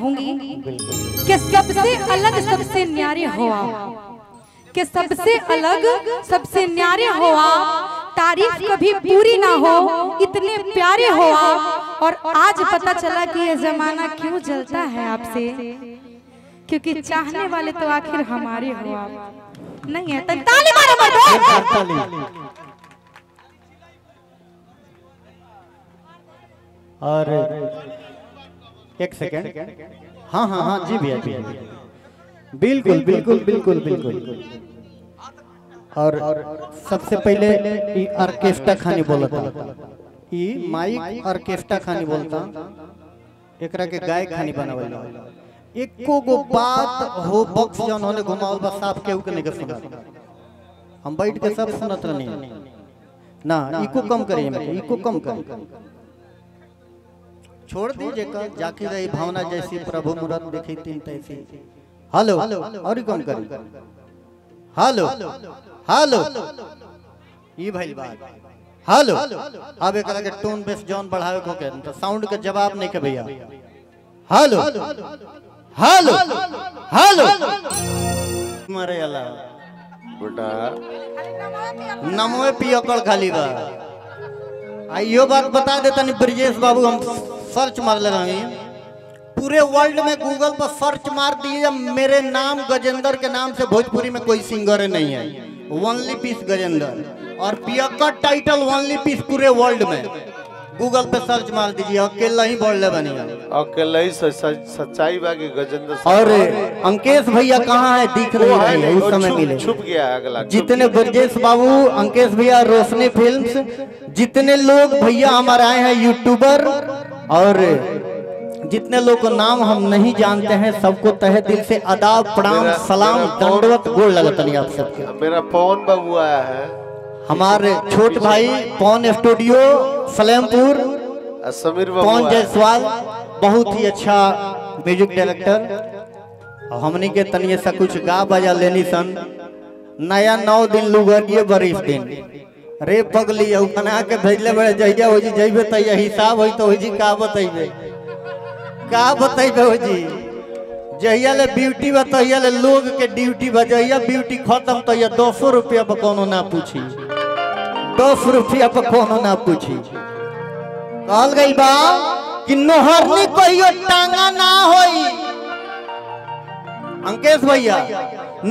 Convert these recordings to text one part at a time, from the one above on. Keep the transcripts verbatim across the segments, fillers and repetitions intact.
कहूंगी कि सबसे अलग सबसे न्यारे हो आप, कि सबसे अलग सबसे न्यारे हो आप, तारीफ कभी पूरी ना हो इतने प्यारे हो आप। और आज पता चला कि ये जमाना क्यों जलता है आपसे, क्योंकि चाहने वाले तो आखिर हमारे हो आप। नहीं है ताली मारो मर्दों। और एक सेकेंड, हाँ हाँ हाँ जी भैया भैया, बिल्कुल बिल्कुल बिल्कुल बिल्कुल। और सबसे पहले ऑर्केस्ट्रा खानी बोलता, ये माइक ऑर्केस्ट्रा खानी बोलता, एकरा के गाय खानी बनावला। एको गो बात हो बक्स जन होने घुमाओ बस, साफ केहू के नहीं के सुना, हम बैठ के सब सुनत रहनी ना। इको कम करिए, मैं इको कम कर छोड़ दीजिए का जाके रही भावना जैसी प्रभु मुरत देखी तीन तैसी। हेलो और कौन करी, हेलो हेलो ये भाई बात, हेलो अब एक के टोन बेस जॉन बढ़ावे को के तो साउंड के जवाब नहीं के भैया। हेलो हेलो हेलो मारे अल्लाह बेटा नमो पियक्कड़ खाली बा। आइयो बात बता दे तनी ब्रजेश बाबू, हम सर्च मार ले रही, पूरे वर्ल्ड में गूगल पर सर्च मार दिए मेरे नाम गजेंद्र के नाम से भोजपुरी में कोई सिंगर नहीं है, ओनली पीस गजेंद्र। और पियक्कड़ टाइटल ओनली पीस पूरे वर्ल्ड में गूगल पे सर्च मार दीजिए, अकेला ही बोल ले बनिया, अकेला ही सच्चाई बाकी गजेंद्र। और अंकेश भैया कहाँ है, दिख रही है उस समय मिले, छुप गया अगला। जितने ब्रजेश बाबू, अंकेश भैया, रोशनी फिल्म्स, जितने लोग भैया हमारे आए हैं यूट्यूबर, और जितने लोग नाम हम नहीं जानते हैं, सबको तहे दिल से अदाब, प्रणाम, सलाम, दंडवत, गोड़ लगता नहीं आप सबके। मेरा पवन बाबू आया है, हमारे छोट भाई पवन स्टूडियो सलेमपुर, समीर पवन जायसवाल बहुत ही अच्छा म्यूजिक डायरेक्टर। हमने के तनिए सा कुछ गा बजा लेनी सन, नया नौ दिन लुगरिए बरिश दिन रे पगली बना के भेजले बड़े जहिया हो जी, जइबे त हिसाब होई तो हो जी, का बतइबे का बतइबे हो जी, जहिया ले ब्यूटी बा तहिया ले लोग के ड्यूटी बा, जहिया ब्यूटी खत्म तहिया दो सौ रुपया पर कोनो ना पूछी, दो सौ रुपया पर कोनो ना पूछी। कहल गई बा कि नोहरनी कहियो टांगा ना होई, अंकेश भैया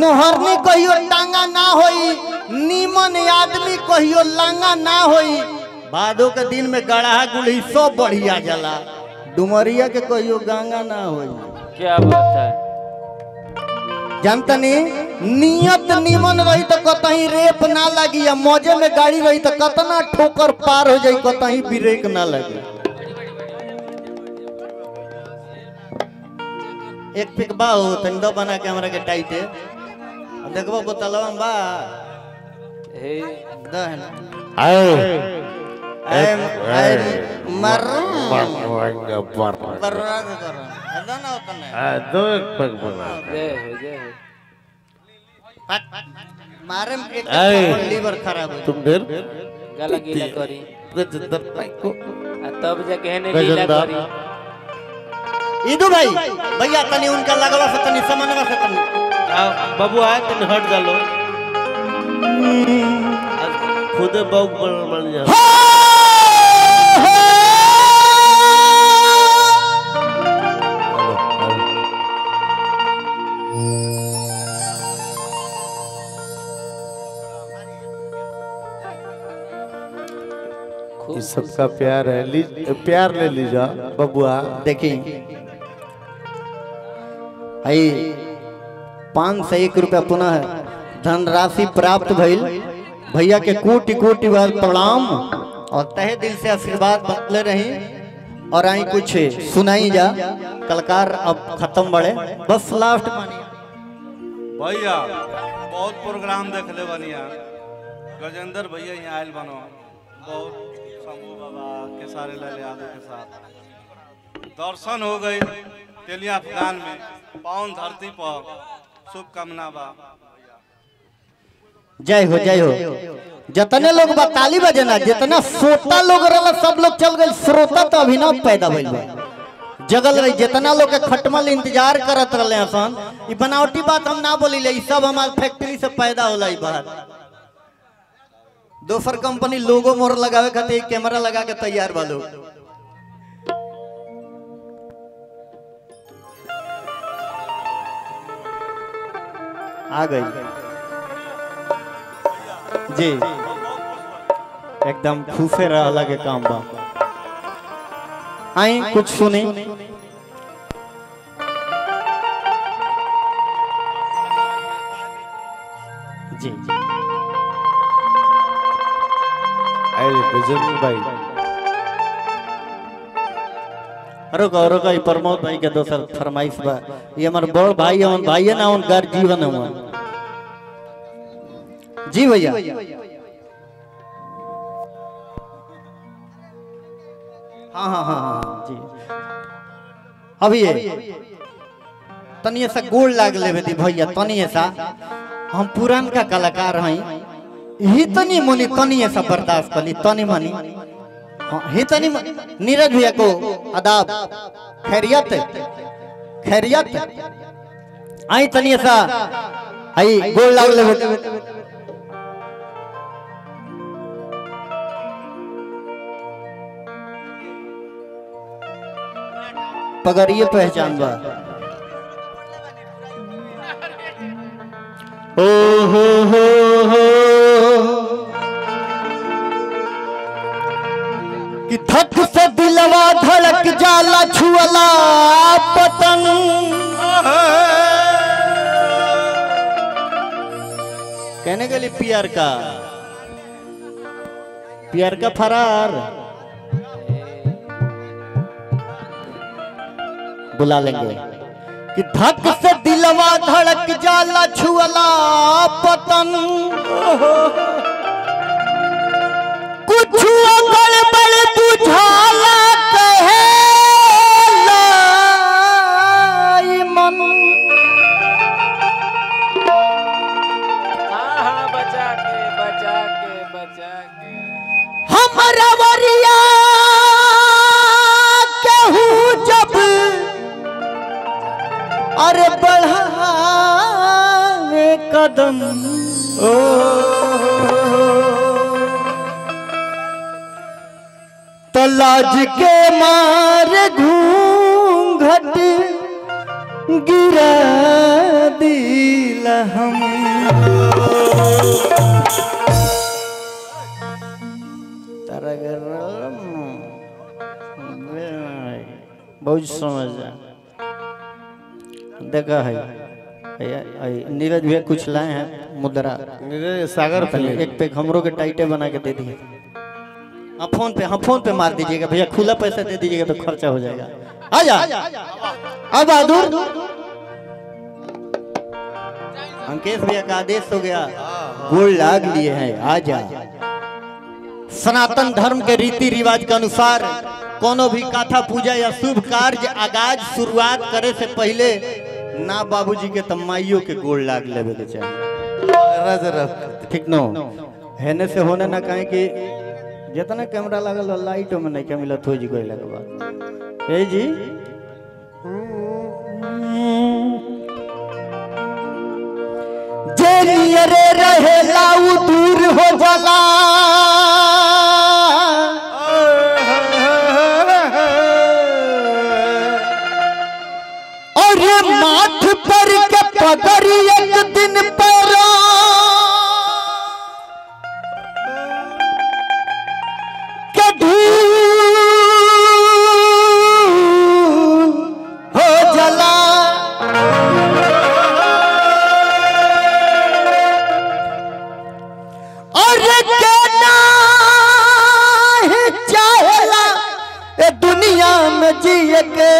नोहरनी कहियो टांगा ना होई, नीमन आदमी कहियो लांगा ना होई, बादों के दिन में गड़ाहा गुली सो बढ़िया जला, डुमरिया के कहियो गांगा ना होई। क्या बात है, जानता नहीं नियत नीमन रही तो कतहीं रेप ना लगी, या मौजे में गाड़ी रही तो कतना ठोकर पार हो जाए, कतहीं ब्रेक ना लगे। एक पिकबा हो तंदो बना के हमरा के टाइटे देखबो बोतलवा में बा हे दहन आए एम आए मर मरंगा पर बर्बाद कर अदा ना उतने आ दो एक पग बना जय हो जय मारे में एक लीवर खराब हो तुम देर गला गीला करी गजेंद्र भाई को तब जा कहने गीला करी इदु भाई भैया तनी उनका लगवा से तनी समन्वय से तनी बाबू आए तनी हट जालो खुद बाउक बन बन जा। सबका प्यार है, ली प्यार ले लीजा बबुआ। देखिए आई पाँच सौ एक रुपया पुनः धनराशि प्राप्त भइल भैया के कोटि कोटि बार प्रणाम और तहे दिल से आशीर्वाद बदले रही। और आई कुछ सुनाई जा कलकार, अब खत्म बड़े बस लास्ट भैया बहुत प्रोग्राम देख ले बनिया गजेंद्र भैया यहाँ आयल बनो बहुत शंभू बाबा के सारे लाल यादव के साथ दर्शन हो गए तेलिया अफगान में पावन धरती पर शुभकामना बा। जय हो जय हो जितने लोग बताली बजना जितना श्रोता लोग रहा सब लोग चल गए, श्रोता तो अभी ना पैदा भइल बा जगल रही जितना लोग के खटमल इंतजार करत रहले हसन। ई बनावटी बात हम ना बोली ले, ई सब हमार फैक्ट्री से पैदा होला। ई बात दोसर कंपनी लोगो मोर लगावे खातिर कैमरा लगा के तैयार बा लोग। आ गई जी, एकदम खुफे रहला के काम बा। आए कुछ सुने। जी गजेंद्र भाई, रुको रुको, प्रमोद भाई के दोसर फरमाइश बा। ये हमारे बड़ भाई है, भाई है ना, उनका जीवन हुआ। जी भैया हाँ हाँ हाँ हाँ जी। अभी तनिए सा गोड़ लागले बेटी भैया, तनिए सा। हम पुरान का कलाकार हैं, ही तनी मनी तनिए सा बर्दाश्त करी, तनी मनी ही तनी मनी। नीरज भैया को आदाब, खैरियत खैरियत। आई तनिए सा, आई गोड़ लागले बेटी। पगड़िए पहचान बा। ओ हो हो हो कि धक से दिलवा धड़क जाला, छुअला पतंग कहने के लिए प्यार का प्यार का फरार बुला लेंगे। कि धक से दिलवा धड़क जाला, छुअला पतन। कुछ गड़बड़ बुझाला कहेला ई मन। आहा बचा के बचा के बचा के हमरा वरिया अरे बढ़ावे कदम। ओ तलाज के मार घूंघट गिरा दिल हम। बहुत समझ देखा है। नीरज भैया कुछ लाए हैं मुद्रा, नीरज सागर एक पे हमरो के टाइटे बना के दे दिए। आप फोन पे, हाँ फोन पे मार दीजिएगा भैया, खुला पैसा दे दीजिएगा तो खर्चा हो जाएगा। आजा अब आदूर। अंकेश भैया का आदेश हो गया, गोड़ लाग लिए हैं। आजा सनातन धर्म के रीति रिवाज के अनुसार कोनो भी कथा पूजा या शुभ कार्य आगाज शुरुआत करे से पहले ना बाबूजी के तमाइयों के गोड़ लाग लेवे के चाहिए। ठीक नो हेने से होने ना कहे कि जितना कैमरा लागल हो लाइटों में नहीं क्या मिला थो जी गोड़ लगा ए जी। जे नियरे रहे लाऊ दूर हो जाला, पगड़ एक दिन पर हो जला। और कहना है चाहला ए दुनिया में जिए के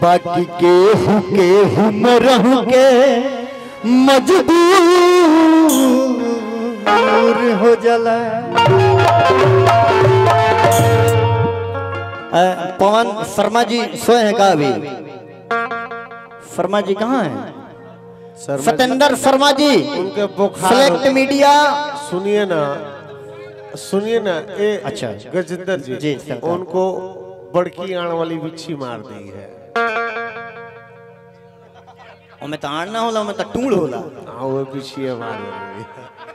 बाकी केहू केहू में रह के मजबूर हो जाला। पवन शर्मा जी सोए हैं का? अभी शर्मा जी कहाँ हैं? सतेंद्र शर्मा जी उनके सेलेक्ट मीडिया। सुनिए ना सुनिए ना ए अच्छा गजेंद्र जी, जी उनको बड़की आण वाली बिच्छी मार दी है। मैं तो आण ना होला, मैं तो टूल होला। हाँ वो बिच्छी मार दी।